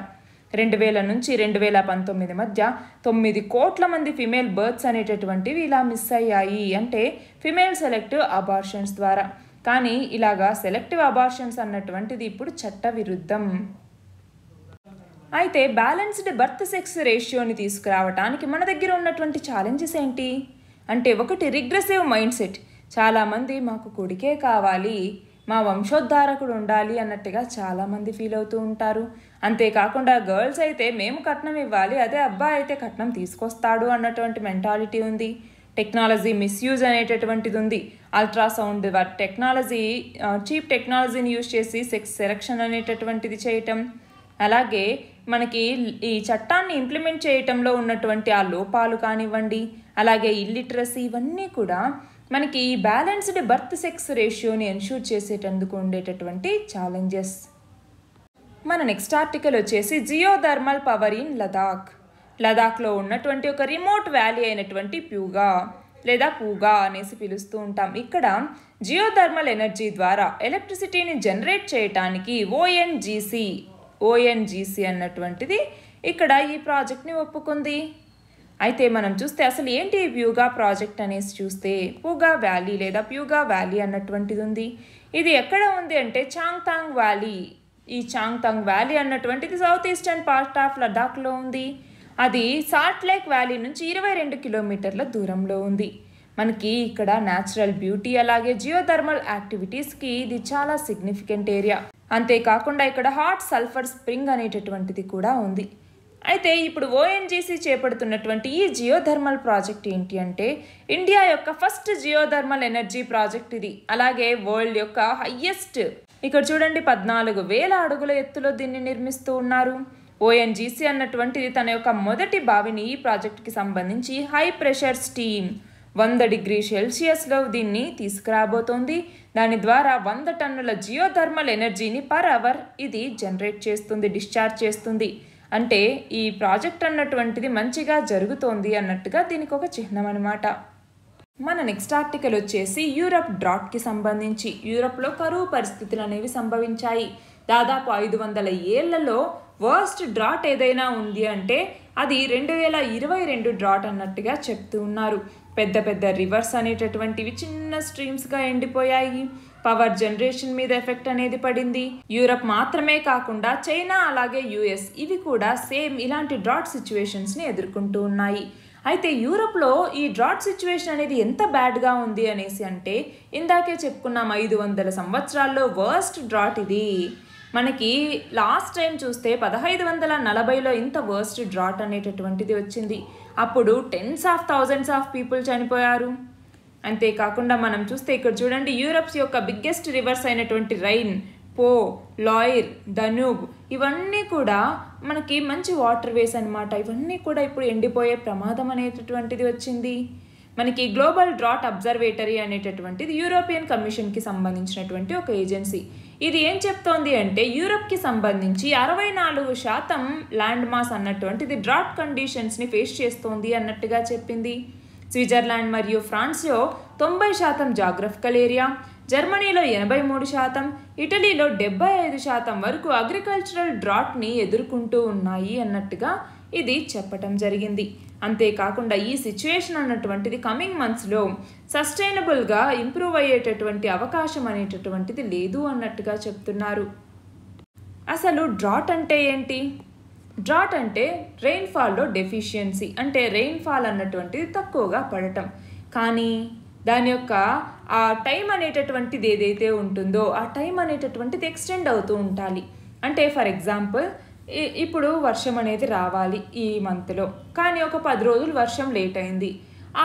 2000-2019 మధ్య 9 కోట్ల మంది ఫిమేల్ బర్త్స్ అనేటటువంటివి ఇలా మిస్ అయ్యాయి, అంటే ఫిమేల్ సెలెక్టివ్ అబార్షన్స్ ద్వారా. కానీ ఇలాగా సెలెక్టివ్ అబార్షన్స్ అన్నటువంటిది ఇప్పుడు చట్టవిరుద్ధం. అయితే బ్యాలెన్స్డ్ బర్త్ సెక్స్ రేషియోని తీసుకురావడానికి మన దగ్గర ఉన్నటువంటి ఛాలెంజెస్ ఏంటి అంటే, ఒకటి రిగ్రెసివ్ మైండ్ సెట్. చాలామంది మాకు కొడుకే కావాలి, మా వంశోద్ధారకుడు ఉండాలి అన్నట్టుగా చాలామంది ఫీల్ అవుతూ ఉంటారు. అంతేకాకుండా గర్ల్స్ అయితే మేము కట్నం ఇవ్వాలి, అదే అబ్బాయి అయితే కట్నం తీసుకొస్తాడు అన్నటువంటి మెంటాలిటీ ఉంది. టెక్నాలజీ మిస్యూజ్ అనేటటువంటిది ఉంది. అల్ట్రాసౌండ్ టెక్నాలజీ, చీప్ టెక్నాలజీని యూజ్ చేసి సెక్స్ సెలక్షన్ అనేటటువంటిది చేయటం. అలాగే మనకి ఈ చట్టాన్ని ఇంప్లిమెంట్ చేయటంలో ఉన్నటువంటి ఆ లోపాలు కానివ్వండి, అలాగే ఇల్లిటరసీ, ఇవన్నీ కూడా మనకి ఈ బ్యాలెన్స్డ్ బర్త్ సెక్స్ రేషియోని ఎన్ష్యూర్ చేసేటందుకు ఉండేటటువంటి ఛాలెంజెస్. మన నెక్స్ట్ ఆర్టికల్ వచ్చేసి జియోథర్మల్ పవర్ ఇన్ లదాఖ్. లదాఖ్లో ఉన్నటువంటి ఒక రిమోట్ వ్యాలీ అయినటువంటి ప్యూగా లేదా పూగా అనేసి పిలుస్తూ ఉంటాం. ఇక్కడ జియోథర్మల్ ఎనర్జీ ద్వారా ఎలక్ట్రిసిటీని జనరేట్ చేయటానికి ఓఎన్జీసీ అన్నటువంటిది ఇక్కడ ఈ ప్రాజెక్ట్ని ఒప్పుకుంది. అయితే మనం చూస్తే అసలు ఏంటి ప్యూగా ప్రాజెక్ట్ అనేసి చూస్తే, పూగా వ్యాలీ లేదా ప్యూగా వ్యాలీ అన్నటువంటిది ఉంది. ఇది ఎక్కడ ఉంది అంటే చాంగ్తాంగ్ వ్యాలీ. ఈ చాంగ్తాంగ్ వ్యాలీ అన్నటువంటిది సౌత్ ఈస్టర్న్ పార్ట్ ఆఫ్ లద్దాఖ్లో ఉంది. అది సాల్ట్ లేక్ వ్యాలీ నుంచి 22 కిలోమీటర్ల దూరంలో ఉంది. మనకి ఇక్కడ న్యాచురల్ బ్యూటీ అలాగే జియోథర్మల్ యాక్టివిటీస్కి ఇది చాలా సిగ్నిఫికెంట్ ఏరియా. అంతేకాకుండా ఇక్కడ హాట్ సల్ఫర్ స్ప్రింగ్ అనేటటువంటిది కూడా ఉంది. అయితే ఇప్పుడు ఓఎన్జీసీ చేపడుతున్నటువంటి ఈ జియోథర్మల్ ప్రాజెక్ట్ ఏంటి అంటే, ఇండియా యొక్క ఫస్ట్ జియోథర్మల్ ఎనర్జీ ప్రాజెక్ట్ ఇది. అలాగే వరల్డ్ యొక్క హయ్యెస్ట్. ఇక్కడ చూడండి 14,000 అడుగుల ఎత్తులో దీన్ని నిర్మిస్తూ ఉన్నారు. ఓఎన్జీసీ అన్నటువంటిది తన యొక్క మొదటి బావిని ఈ ప్రాజెక్ట్కి సంబంధించి హై ప్రెషర్ స్టీమ్ 100 డిగ్రీ సెల్సియస్లో దీన్ని తీసుకురాబోతోంది. దాని ద్వారా 100 టన్నుల జియోథర్మల్ ఎనర్జీని పర్ అవర్ ఇది జనరేట్ చేస్తుంది, డిశ్చార్జ్ చేస్తుంది. అంటే ఈ ప్రాజెక్ట్ అన్నటువంటిది మంచిగా జరుగుతోంది అన్నట్టుగా దీనికి ఒక చిహ్నం అనమాట. మన నెక్స్ట్ ఆర్టికల్ వచ్చేసి యూరప్ డ్రాట్కి సంబంధించి. యూరప్లో కరువు పరిస్థితులు అనేవి సంభవించాయి. దాదాపు 500 ఏళ్లలో వర్స్ట్ డ్రాట్ ఏదైనా ఉంది అంటే అది 2022 డ్రాట్ అన్నట్టుగా చెప్తూ ఉన్నారు. పెద్ద పెద్ద రివర్స్ అనేటటువంటివి చిన్న స్ట్రీమ్స్గా ఎండిపోయాయి. పవర్ జనరేషన్ మీద ఎఫెక్ట్ అనేది పడింది. యూరప్ మాత్రమే కాకుండా చైనా అలాగే యుఎస్ ఇవి కూడా సేమ్ ఇలాంటి డ్రాట్ సిచ్యువేషన్స్ ని ఎదుర్కొంటూ ఉన్నాయి. అయితే యూరప్లో ఈ డ్రాట్ సిచ్యువేషన్ అనేది ఎంత బ్యాడ్గా ఉంది అనేసి అంటే ఇందాకే చెప్పుకున్నాం 500 సంవత్సరాల్లో వర్స్ట్ డ్రాట్ ఇది. మనకి లాస్ట్ టైం చూస్తే 1540లో ఇంత వర్స్ట్ డ్రాట్ అనేటటువంటిది వచ్చింది. అప్పుడు tens of thousands of people చనిపోయారు. అంతేకాకుండా మనం చూస్తే ఇక్కడ చూడండి యూరప్స్ యొక్క బిగ్గెస్ట్ రివర్స్ అయినటువంటి రైన్, పో, లాయిర్, ధనూబ్ ఇవన్నీ కూడా మనకి మంచి వాటర్ వేస్ అనమాట. ఇవన్నీ కూడా ఇప్పుడు ఎండిపోయే ప్రమాదం అనేటటువంటిది వచ్చింది. మనకి గ్లోబల్ డ్రాట్ అబ్జర్వేటరీ అనేటటువంటిది యూరోపియన్ కమిషన్కి సంబంధించినటువంటి ఒక ఏజెన్సీ. ఇది ఏం చెప్తోంది అంటే యూరప్కి సంబంధించి 64% ల్యాండ్ మాస్ అన్నటువంటిది డ్రాట్ కండిషన్స్ని ఫేస్ చేస్తోంది అన్నట్టుగా చెప్పింది. స్విట్జర్లాండ్ మరియు ఫ్రాన్స్లో 90% జాగ్రఫికల్ ఏరియా, జర్మనీలో 83%, ఇటలీలో 75% వరకు అగ్రికల్చరల్ డ్రాట్ని ఎదుర్కొంటూ ఉన్నాయి అన్నట్టుగా ఇది చెప్పటం జరిగింది. అంతేకాకుండా ఈ సిచ్యువేషన్ అన్నటువంటిది కమింగ్ మంత్స్లో సస్టైనబుల్గా ఇంప్రూవ్ అయ్యేటటువంటి అవకాశం అనేటటువంటిది లేదు అన్నట్టుగా చెప్తున్నారు. అసలు డ్రాట్ అంటే ఏంటి? డ్రాట్ అంటే రెయిన్ఫాల్లో డెఫిషియన్సీ, అంటే రెయిన్ఫాల్ అన్నటువంటిది తక్కువగా పడటం. కానీ దాని యొక్క ఆ టైం అనేటటువంటిది ఏదైతే ఉంటుందో ఆ టైం అనేటటువంటిది ఎక్స్టెండ్ అవుతూ ఉండాలి. అంటే ఫర్ ఎగ్జాంపుల్ ఇప్పుడు వర్షం అనేది రావాలి ఈ మంత్లో, కానీ ఒక 10 రోజులు వర్షం లేట్ అయింది.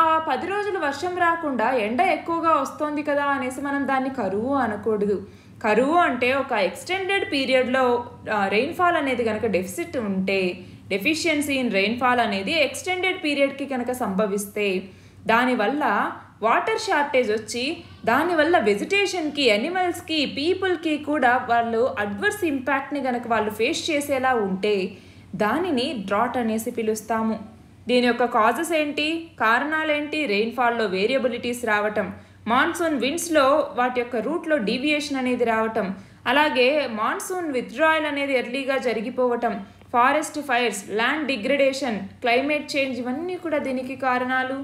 ఆ 10 రోజులు వర్షం రాకుండా ఎండ ఎక్కువగా వస్తుంది కదా అనేసి మనం దాన్ని కరువు అనకూడదు. కరువు అంటే ఒక ఎక్స్టెండెడ్ పీరియడ్లో రెయిన్ఫాల్ అనేది కనుక డెఫిసిట్ ఉంటే, డెఫిషియన్సీ ఇన్ రెయిన్ఫాల్ అనేది ఎక్స్టెండెడ్ పీరియడ్కి కనుక సంభవిస్తే దానివల్ల వాటర్ షార్టేజ్ వచ్చి దానివల్ల వెజిటేషన్కి, అనిమల్స్కి, పీపుల్కి కూడా వాళ్ళు అడ్వర్స్ ఇంపాక్ట్ని కనుక వాళ్ళు ఫేస్ చేసేలా ఉంటే దానిని డ్రాట్ అనేసి పిలుస్తాము. దీని యొక్క కాజెస్ ఏంటి, కారణాలేంటి? రెయిన్ఫాల్లో వేరియబిలిటీస్ రావటం, మాన్సూన్ విండ్స్లో వాటి యొక్క రూట్లో డీవియేషన్ అనేది రావటం, అలాగే మాన్సూన్ విత్డ్రాయల్ అనేది ఎర్లీగా జరిగిపోవటం, forest fires, land degradation, climate change ఇవన్నీ కూడా దీనికి కారణాలు.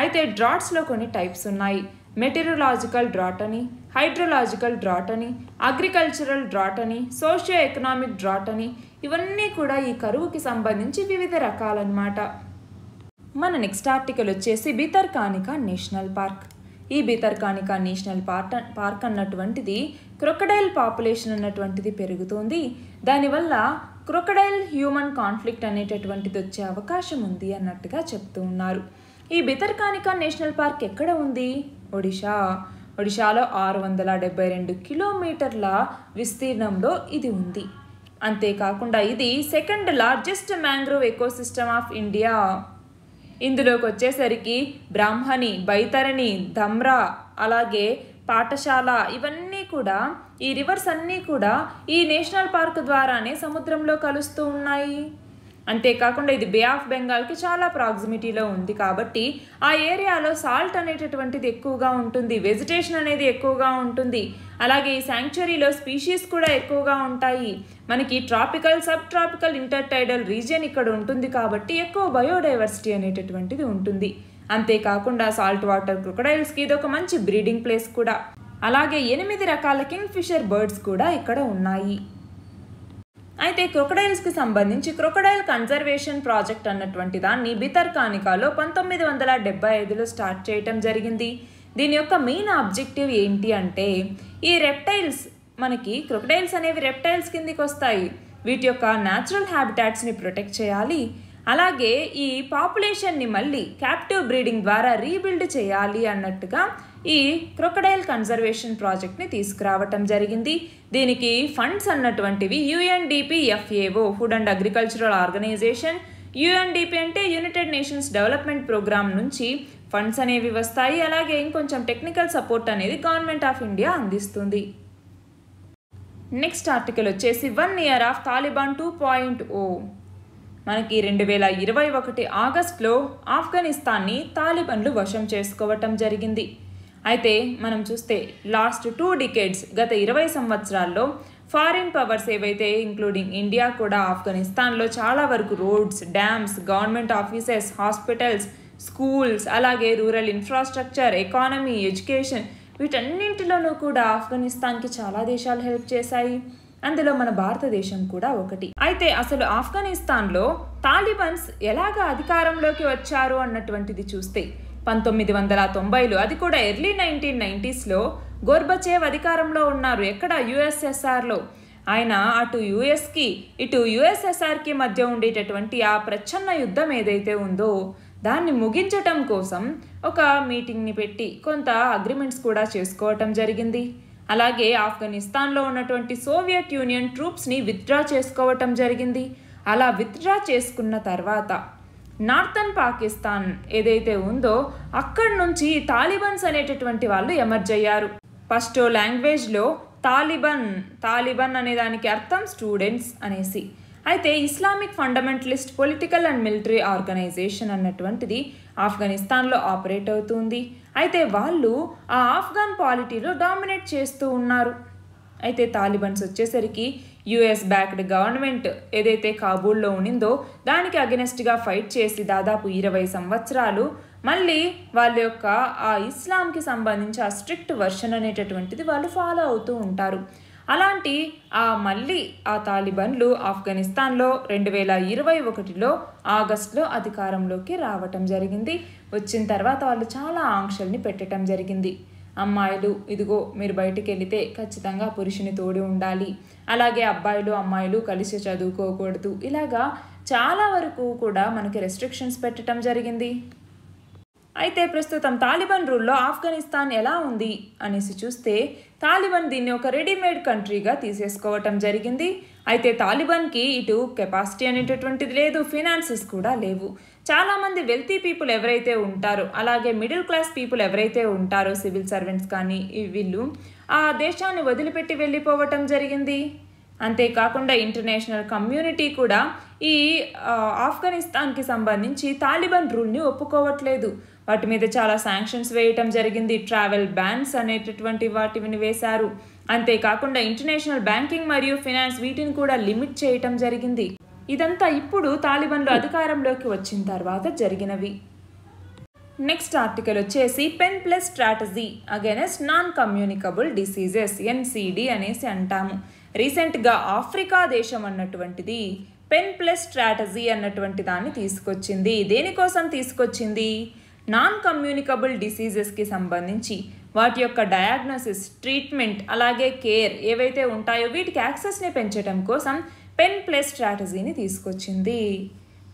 అయితే డ్రాట్స్లో కొన్ని టైప్స్ ఉన్నాయి. మెటీరియలాజికల్ డ్రాట్ అని, హైడ్రోలాజికల్ డ్రాట్ అని, అగ్రికల్చరల్ డ్రాట్ అని, సోషియో ఎకనామిక్ డ్రాట్ అని ఇవన్నీ కూడా ఈ కరువుకి సంబంధించి వివిధ రకాలన్నమాట. మన నెక్స్ట్ ఆర్టికల్ వచ్చేసి భితర్కానికా నేషనల్ పార్క్. ఈ భితర్కానికా నేషనల్ పార్క్ అన్నటువంటిది క్రొకడైల్ పాపులేషన్ అన్నటువంటిది పెరుగుతుంది. దానివల్ల క్రొకడైల్ హ్యూమన్ కాన్ఫ్లిక్ట్ అనేటటువంటిది వచ్చే అవకాశం ఉంది అన్నట్టుగా చెప్తూ ఉన్నారు. ఈ భితర్కానికా నేషనల్ పార్క్ ఎక్కడ ఉంది? ఒడిషా. ఒడిషాలో 672 కిలోమీటర్ల విస్తీర్ణంలో ఇది ఉంది. అంతేకాకుండా ఇది 2nd largest mangrove ecosystem of India. ఇందులోకి వచ్చేసరికి బ్రాహ్మణి, బైతరణి, ధమ్రా అలాగే పాఠశాల ఇవన్నీ కూడా ఈ రివర్స్ అన్నీ కూడా ఈ నేషనల్ పార్క్ ద్వారానే సముద్రంలో కలుస్తూ ఉన్నాయి. అంతేకాకుండా ఇది బే ఆఫ్ బెంగాల్కి చాలా ప్రాక్సిమిటీలో ఉంది కాబట్టి ఆ ఏరియాలో సాల్ట్ అనేటటువంటిది ఎక్కువగా ఉంటుంది, వెజిటేషన్ అనేది ఎక్కువగా ఉంటుంది, అలాగే ఈ శాంక్చురీలో స్పీషీస్ కూడా ఎక్కువగా ఉంటాయి. మనకి tropical, sub tropical, intertidal region ఇక్కడ ఉంటుంది కాబట్టి ఎక్కువ బయోడైవర్సిటీ అనేటటువంటిది ఉంటుంది. అంతేకాకుండా సాల్ట్ వాటర్ క్రొకడైల్స్కి ఇది ఒక మంచి బ్రీడింగ్ ప్లేస్ కూడా. అలాగే 8 రకాల కింగ్ఫిషర్ బర్డ్స్ కూడా ఇక్కడ ఉన్నాయి. అయితే క్రొకడైల్స్కి సంబంధించి క్రొకడైల్ కన్జర్వేషన్ ప్రాజెక్ట్ అన్నటువంటి దాన్ని భితర్కానికాలో 1975లో స్టార్ట్ చేయటం జరిగింది. దీని యొక్క మెయిన్ ఆబ్జెక్టివ్ ఏంటి అంటే ఈ రెప్టైల్స్, మనకి క్రొకడైల్స్ అనేవి రెప్టైల్స్ కిందికి వస్తాయి, వీటి యొక్క న్యాచురల్ హ్యాబిటాట్స్ని ప్రొటెక్ట్ చేయాలి, అలాగే ఈ పాపులేషన్ని మళ్ళీ క్యాప్టివ్ బ్రీడింగ్ ద్వారా రీబిల్డ్ చేయాలి అన్నట్టుగా ఈ క్రొకడైల్ కన్జర్వేషన్ ప్రాజెక్ట్ని తీసుకురావటం జరిగింది. దీనికి ఫండ్స్ అన్నటువంటివి UNDP-FAO, food and agricultural organisation, UNDP అంటే యునైటెడ్ నేషన్స్ డెవలప్మెంట్ ప్రోగ్రామ్ నుంచి ఫండ్స్ అనేవి వస్తాయి. అలాగే ఇంకొంచెం టెక్నికల్ సపోర్ట్ అనేది గవర్నమెంట్ ఆఫ్ ఇండియా అందిస్తుంది. నెక్స్ట్ ఆర్టికల్ వచ్చేసి 1 year ఆఫ్ తాలిబాన్ 2.0. మనకి 2021 ఆగస్టులో ఆఫ్ఘనిస్తాన్ని తాలిబాన్లు వశం చేసుకోవటం జరిగింది. అయితే మనం చూస్తే లాస్ట్ 2 decades, గత 20 సంవత్సరాల్లో ఫారిన్ పవర్స్ ఏవైతే ఇంక్లూడింగ్ ఇండియా కూడా ఆఫ్ఘనిస్తాన్లో చాలా వరకు roads, dams, government offices, hospitals, schools అలాగే రూరల్ ఇన్ఫ్రాస్ట్రక్చర్, ఎకానమీ, ఎడ్యుకేషన్ వీటన్నింటిలోనూ కూడా ఆఫ్ఘనిస్తాన్కి చాలా దేశాలు హెల్ప్ చేశాయి. అందులో మన భారతదేశం కూడా ఒకటి. అయితే అసలు ఆఫ్ఘనిస్తాన్లో తాలిబన్స్ ఎలాగ అధికారంలోకి వచ్చారు అన్నటువంటిది చూస్తే 1990లో, అది కూడా ఎర్లీ 1990s లో గోర్బచేవ్ అధికారంలో ఉన్నారు. ఎక్కడ? యుఎస్ఎస్ఆర్లో. ఆయన అటు యుఎస్కి ఇటు యుఎస్ఎస్ఆర్కి మధ్య ఉండేటటువంటి ఆ ప్రచ్ఛన్న యుద్ధం ఏదైతే ఉందో దాన్ని ముగించటం కోసం ఒక మీటింగ్ని పెట్టి కొంత అగ్రిమెంట్స్ కూడా చేసుకోవటం జరిగింది. అలాగే ఆఫ్ఘనిస్తాన్లో ఉన్నటువంటి సోవియట్ యూనియన్ ట్రూప్స్ని విత్డ్రా చేసుకోవటం జరిగింది. అలా విత్డ్రా చేసుకున్న తర్వాత నార్థన్ పాకిస్తాన్ ఏదైతే ఉందో అక్కడి నుంచి తాలిబన్స్ అనేటటువంటి వాళ్ళు ఎమర్జ్ అయ్యారు. ఫస్ట్ లాంగ్వేజ్లో తాలిబన్ అనే దానికి అర్థం స్టూడెంట్స్ అనేసి. అయితే Islamic fundamentalist political and military organisation అన్నటువంటిది ఆఫ్ఘనిస్తాన్లో ఆపరేట్ అవుతుంది. అయితే వాళ్ళు ఆ ఆఫ్ఘాన్ పాలిటీలో డామినేట్ చేస్తూ ఉన్నారు. అయితే తాలిబన్స్ వచ్చేసరికి యుఎస్ బ్యాక్డ్ గవర్నమెంట్ ఏదైతే కాబూల్లో ఉండిందో దానికి అగెనెస్ట్గా ఫైట్ చేసి దాదాపు 20 సంవత్సరాలు మళ్ళీ వాళ్ళ యొక్క ఆ ఇస్లాంకి సంబంధించి ఆ స్ట్రిక్ట్ వర్షన్ అనేటటువంటిది వాళ్ళు ఫాలో అవుతూ ఉంటారు. అలాంటి ఆ మళ్ళీ ఆ తాలిబన్లు ఆఫ్ఘనిస్తాన్లో 2021 ఆగస్టులో అధికారంలోకి రావటం జరిగింది. వచ్చిన తర్వాత వాళ్ళు చాలా ఆంక్షల్ని పెట్టడం జరిగింది. అమ్మాయిలు ఇదిగో మీరు బయటికి వెళితే ఖచ్చితంగా పురుషుని తోడు ఉండాలి, అలాగే అబ్బాయిలు అమ్మాయిలు కలిసి చదువుకోకూడదు, ఇలాగా చాలా వరకు కూడా మనకి రెస్ట్రిక్షన్స్ పెట్టడం జరిగింది. అయితే ప్రస్తుతం తాలిబాన్ రూల్లో ఆఫ్ఘనిస్తాన్ ఎలా ఉంది అనేసి చూస్తే తాలిబాన్ దీన్ని ఒక రెడీమేడ్ కంట్రీగా తీసేసుకోవటం జరిగింది. అయితే తాలిబాన్కి ఇటు కెపాసిటీ అనేటటువంటిది లేదు, ఫినాన్సెస్ కూడా లేవు. చాలామంది వెల్తీ పీపుల్ ఎవరైతే ఉంటారో, అలాగే మిడిల్ క్లాస్ పీపుల్ ఎవరైతే ఉంటారో, సివిల్ సర్వెంట్స్ కానీ, వీళ్ళు ఆ దేశాన్ని వదిలిపెట్టి వెళ్ళిపోవటం జరిగింది. అంతేకాకుండా ఇంటర్నేషనల్ కమ్యూనిటీ కూడా ఈ ఆఫ్ఘనిస్తాన్కి సంబంధించి తాలిబాన్ రూల్ని ఒప్పుకోవట్లేదు. వాటి మీద చాలా శాంక్షన్స్ వేయటం జరిగింది. ట్రావెల్ బ్యాన్స్ అనేటటువంటి వాటిని వేశారు. అంతేకాకుండా ఇంటర్నేషనల్ బ్యాంకింగ్ మరియు ఫినాన్స్ వీటిని కూడా లిమిట్ చేయటం జరిగింది. ఇదంతా ఇప్పుడు తాలిబాన్లు అధికారంలోకి వచ్చిన తర్వాత జరిగినవి. నెక్స్ట్ ఆర్టికల్ వచ్చేసి PEN-Plus strategy against non communicable diseases, NCD అనేసి అంటాము. రీసెంట్గా ఆఫ్రికా దేశం అన్నటువంటిది PEN-Plus స్ట్రాటజీ అన్నటువంటి దాన్ని తీసుకొచ్చింది. దేనికోసం తీసుకొచ్చింది? నాన్ కమ్యూనికబుల్ డిసీజెస్కి సంబంధించి వాటి యొక్క డయాగ్నోసిస్, ట్రీట్మెంట్, అలాగే కేర్ ఏవైతే ఉంటాయో వీటికి యాక్సెస్ని పెంచడం కోసం PEN-Plus స్ట్రాటజీని తీసుకొచ్చింది.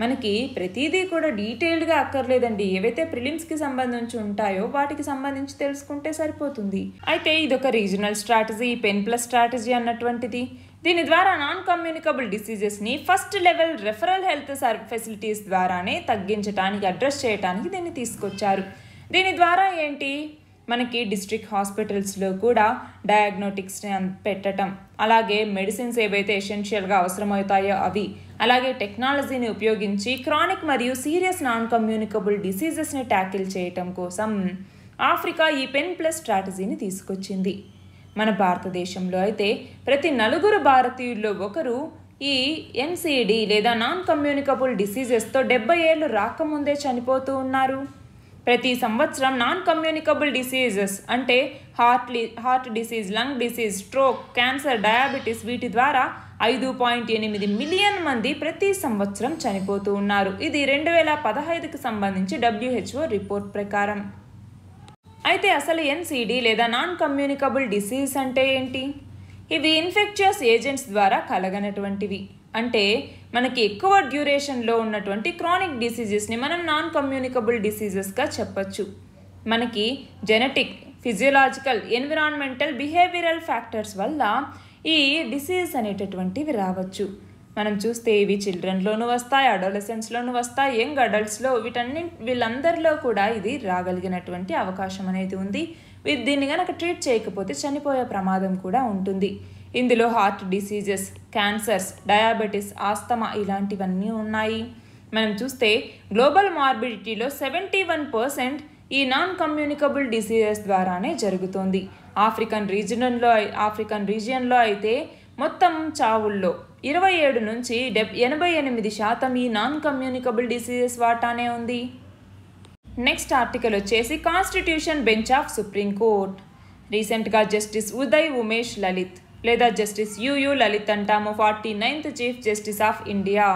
మనకి ప్రతిదీ కూడా డీటెయిల్డ్గా అక్కర్లేదండి. ఏవైతే ప్రిలిమ్స్కి సంబంధించి ఉంటాయో వాటికి సంబంధించి తెలుసుకుంటే సరిపోతుంది. అయితే ఇదొక రీజనల్ స్ట్రాటజీ PEN-Plus స్ట్రాటజీ అన్నటువంటిది. దీని ద్వారా నాన్ కమ్యూనికబుల్ డిసీజెస్ని first level referral health facilities ద్వారానే తగ్గించడానికి, అడ్రస్ చేయడానికి దీన్ని తీసుకొచ్చారు. దీని ద్వారా ఏంటి, మనకి డిస్ట్రిక్ట్ హాస్పిటల్స్లో కూడా డయాగ్నోటిక్స్ని పెట్టడం, అలాగే మెడిసిన్స్ ఏవైతే ఎసెన్షియల్గా అవసరమవుతాయో అవి, అలాగే టెక్నాలజీని ఉపయోగించి క్రానిక్ మరియు సీరియస్ నాన్ కమ్యూనికబుల్ డిసీజెస్ని ట్యాకిల్ చేయటం కోసం ఆఫ్రికా ఈ PEN-Plus స్ట్రాటజీని తీసుకొచ్చింది. మన భారతదేశంలో అయితే ప్రతి 4 భారతీయుల్లో ఒకరు ఈ NCD లేదా నాన్ కమ్యూనికబుల్ డిసీజెస్తో 70 ఏళ్ళు రాకముందే చనిపోతూ ఉన్నారు. ప్రతి సంవత్సరం నాన్ కమ్యూనికబుల్ డిసీజెస్ అంటే heart disease, lung disease, stroke, cancer, diabetes వీటి ద్వారా 5.8 మిలియన్ మంది ప్రతి సంవత్సరం చనిపోతూ ఉన్నారు. ఇది 2015కి సంబంధించి WHO రిపోర్ట్ ప్రకారం. అయితే అసలు NCD లేదా నాన్ కమ్యూనికబుల్ డిసీజ్ అంటే ఏంటి? ఇవి ఇన్ఫెక్టియస్ ఏజెంట్స్ ద్వారా కలగనటువంటివి. అంటే మనకి ఎక్కువ డ్యూరేషన్లో ఉన్నటువంటి క్రానిక్ డిసీజెస్ని మనం నాన్ కమ్యూనికబుల్ డిసీజెస్గా చెప్పచ్చు. మనకి genetic, physiological, environmental, behavioural factors వల్ల ఈ డిసీజ్ అనేటటువంటివి రావచ్చు. మనం చూస్తే ఇవి చిల్డ్రన్లోనూ వస్తాయి, అడోలసెన్స్లోనూ వస్తాయి, యంగ్ అడల్ట్స్లో, వీళ్ళందరిలో కూడా ఇది రాగలిగినటువంటి అవకాశం అనేది ఉంది. దీన్ని కనుక ట్రీట్ చేయకపోతే చనిపోయే ప్రమాదం కూడా ఉంటుంది. ఇందులో heart diseases, cancers, diabetes, asthma ఇలాంటివన్నీ ఉన్నాయి. మనం చూస్తే గ్లోబల్ మార్బిడిటీలో 71% ఈ నాన్ కమ్యూనికబుల్ డిసీజెస్ ద్వారానే జరుగుతుంది. ఆఫ్రికన్ రీజియన్లో అయితే మొత్తం చావుల్లో 27 నుంచి 88% ఈ నాన్ కమ్యూనికబుల్ డిసీజెస్ వాటానే ఉంది. నెక్స్ట్ ఆర్టికల్ వచ్చేసి కాన్స్టిట్యూషన్ బెంచ్ ఆఫ్ సుప్రీంకోర్ట్. రీసెంట్గా జస్టిస్ ఉదయ్ ఉమేష్ లలిత్ లేదా జస్టిస్ యుయు లలిత్ అంటాము 49th chief justice of India.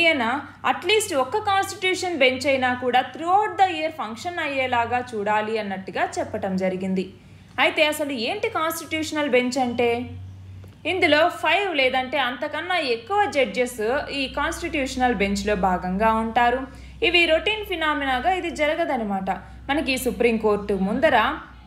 ఈయన అట్లీస్ట్ ఒక్క కాన్స్టిట్యూషన్ బెంచ్ అయినా కూడా throughout the year function అయ్యేలాగా చూడాలి అన్నట్టుగా చెప్పటం జరిగింది. అయితే అసలు ఏంటి కాన్స్టిట్యూషనల్ బెంచ్ అంటే? ఇందులో 5 లేదంటే అంతకన్నా ఎక్కువ జడ్జెస్ ఈ కాన్స్టిట్యూషనల్ బెంచ్లో భాగంగా ఉంటారు. ఇవి రొటీన్ ఫినామినాగా ఇది జరగదనమాట. మనకి సుప్రీంకోర్టు ముందర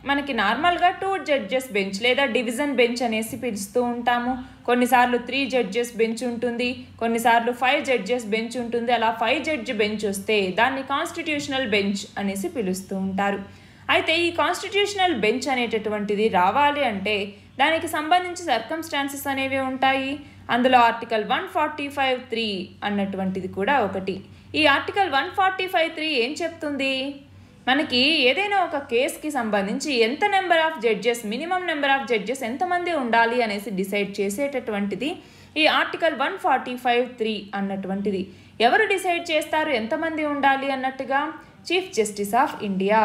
మనకి నార్మల్గా 2 జడ్జెస్ బెంచ్ లేదా డివిజన్ బెంచ్ అనేసి పిలుస్తూ ఉంటాము. కొన్నిసార్లు 3 జడ్జెస్ బెంచ్ ఉంటుంది, కొన్నిసార్లు 5 జడ్జెస్ బెంచ్ ఉంటుంది. అలా 5 జడ్జి బెంచ్ వస్తే దాన్ని కాన్స్టిట్యూషనల్ బెంచ్ అనేసి పిలుస్తూ ఉంటారు. అయితే ఈ కాన్స్టిట్యూషనల్ బెంచ్ అనేటటువంటిది రావాలి అంటే దానికి సంబంధించి సర్కమ్స్టాన్సెస్ అనేవి ఉంటాయి. అందులో ఆర్టికల్ 145(3) అన్నటువంటిది కూడా ఒకటి. ఈ ఆర్టికల్ 145(3) ఏం చెప్తుంది? మనకి ఏదైనా ఒక కేసుకి సంబంధించి ఎంత number of judges, minimum number of judges ఎంతమంది ఉండాలి అనేసి డిసైడ్ చేసేటటువంటిది ఈ ఆర్టికల్ 145(3) అన్నటువంటిది. ఎవరు డిసైడ్ చేస్తారు ఎంతమంది ఉండాలి అన్నట్టుగా? Chief justice of India.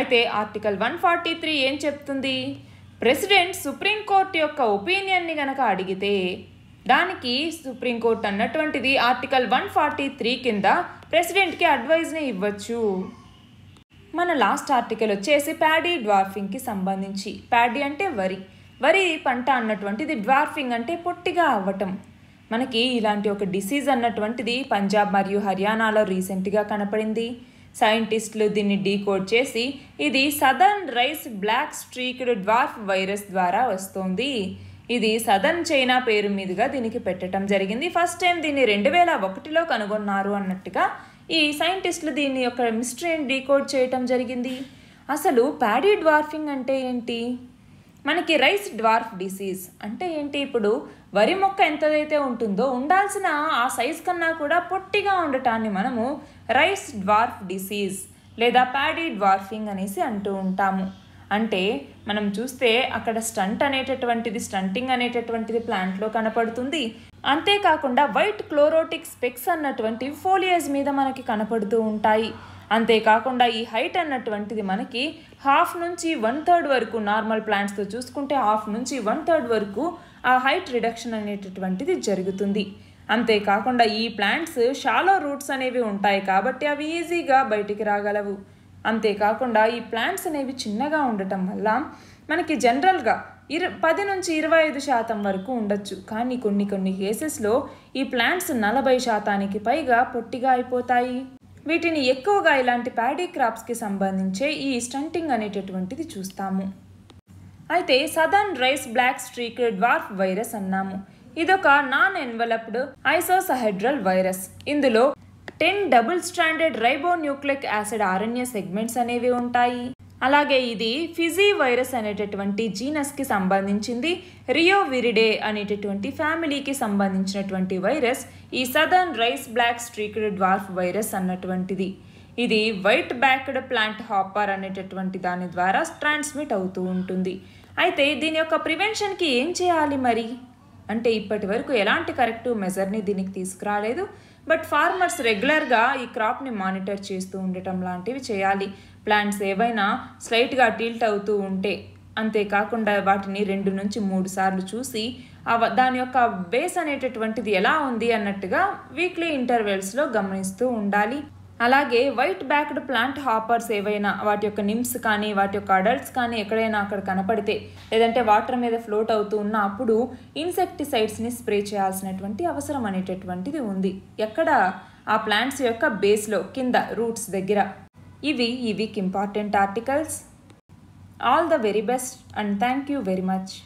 అయితే ఆర్టికల్ 143 ఏం చెప్తుంది? ప్రెసిడెంట్ సుప్రీంకోర్టు యొక్క ఒపీనియన్ని కనుక అడిగితే దానికి సుప్రీంకోర్టు అన్నటువంటిది ఆర్టికల్ 143 కింద ప్రెసిడెంట్కి అడ్వైజ్ని ఇవ్వచ్చు. మన లాస్ట్ ఆర్టికల్ వచ్చేసి ప్యాడీ డ్వార్ఫింగ్కి సంబంధించి. ప్యాడీ అంటే వరి, వరి పంట అన్నటువంటిది. డ్వార్ఫింగ్ అంటే పొట్టిగా అవ్వటం. మనకి ఇలాంటి ఒక డిసీజ్ అన్నటువంటిది పంజాబ్ మరియు హర్యానాలో రీసెంట్గా కనపడింది. సైంటిస్టులు దీన్ని డీకోడ్ చేసి ఇది southern rice black streaked dwarf virus ద్వారా వస్తుంది. ఇది సదర్న్ చైనా పేరు మీదుగా దీనికి పెట్టడం జరిగింది. ఫస్ట్ టైం దీన్ని 2001లో కనుగొన్నారు అన్నట్టుగా ఈ సైంటిస్టులు దీని యొక్క మిస్టరీని డీకోడ్ చేయటం జరిగింది. అసలు ప్యాడీ డ్వార్ఫింగ్ అంటే ఏంటి? మనకి రైస్ డ్వార్ఫ్ డిసీజ్ అంటే ఏంటి? ఇప్పుడు వరి మొక్క ఎంతదైతే ఉంటుందో ఉండాల్సిన ఆ సైజ్ కన్నా కూడా పొట్టిగా ఉండటాన్ని మనము రైస్ డ్వార్ఫ్ డిసీజ్ లేదా ప్యాడీ డ్వార్ఫింగ్ అనేసి అంటూ ఉంటాము. అంటే మనం చూస్తే అక్కడ స్టంటింగ్ అనేటటువంటిది ప్లాంట్లో కనపడుతుంది. అంతేకాకుండా వైట్ క్లోరోటిక్ స్పెక్స్ అన్నటువంటి ఫోలియేజ్ మీద మనకి కనపడుతూ ఉంటాయి. అంతేకాకుండా ఈ హైట్ అన్నటువంటిది మనకి 1/2 నుంచి 1/3 వరకు, నార్మల్ ప్లాంట్స్తో చూసుకుంటే 1/2 నుంచి 1/3 వరకు ఆ హైట్ రిడక్షన్ అనేటటువంటిది జరుగుతుంది. అంతేకాకుండా ఈ ప్లాంట్స్ షాలో రూట్స్ అనేవి ఉంటాయి కాబట్టి అవి ఈజీగా బయటికి రాగలవు. అంతేకాకుండా ఈ ప్లాంట్స్ అనేవి చిన్నగా ఉండటం వల్ల మనకి జనరల్గా 10 నుంచి 25% వరకు ఉండొచ్చు. కానీ కొన్ని కేసెస్లో ఈ ప్లాంట్స్ 40% పైగా పొట్టిగా అయిపోతాయి. వీటిని ఎక్కువగా ఇలాంటి ప్యాడీ క్రాప్స్కి సంబంధించే ఈ స్టంటింగ్ అనేటటువంటిది చూస్తాము. అయితే southern rice black streaked dwarf virus అన్నాము. ఇదొక నాన్ ఎన్వలప్డ్ ఐసోసహెడ్రల్ వైరస్. ఇందులో 10 double stranded ribonucleic acid RNA segments అనేవి ఉంటాయి. అలాగే ఇది ఫిజీ వైరస్ అనేటటువంటి జీనస్కి సంబంధించింది. రియోవిరిడే అనేటటువంటి ఫ్యామిలీకి సంబంధించినటువంటి వైరస్ ఈ southern rice black streaked dwarf virus అన్నటువంటిది. ఇది వైట్ బ్యాక్డ్ ప్లాంట్ హాపర్ అనేటటువంటి దాని ద్వారా ట్రాన్స్మిట్ అవుతూ ఉంటుంది. అయితే దీని యొక్క ప్రివెన్షన్కి ఏం చేయాలి మరి అంటే ఇప్పటి వరకు ఎలాంటి కరెక్టివ్ మెజర్ని దీనికి తీసుకురాలేదు. బట్ ఫార్మర్స్ రెగ్యులర్గా ఈ క్రాప్ని మానిటర్ చేస్తూ ఉండటం లాంటివి చేయాలి. ప్లాంట్స్ ఏవైనా స్లైట్గా టిల్ట్ అవుతూ ఉంటే అంతేకాకుండా వాటిని 2 నుంచి 3 సార్లు చూసి దాని యొక్క బేస్ అనేటటువంటిది ఎలా ఉంది అన్నట్టుగా వీక్లీ ఇంటర్వెల్స్లో గమనిస్తూ ఉండాలి. అలాగే వైట్ బ్యాక్డ్ ప్లాంట్ హాపర్స్ ఏవైనా వాటి యొక్క నిమ్స్ కానీ వాటి యొక్క అడల్ట్స్ కానీ ఎక్కడైనా అక్కడ కనపడితే లేదంటే వాటర్ మీద ఫ్లోట్ అవుతూ ఉన్న అప్పుడు ఇన్సెక్టిసైడ్స్ని స్ప్రే చేయాల్సినటువంటి అవసరం అనేటటువంటిది ఉంది. ఎక్కడ? ఆ ప్లాంట్స్ యొక్క బేస్లో, కింద రూట్స్ దగ్గర. ఇవి important articles. All the very best and thank you very much.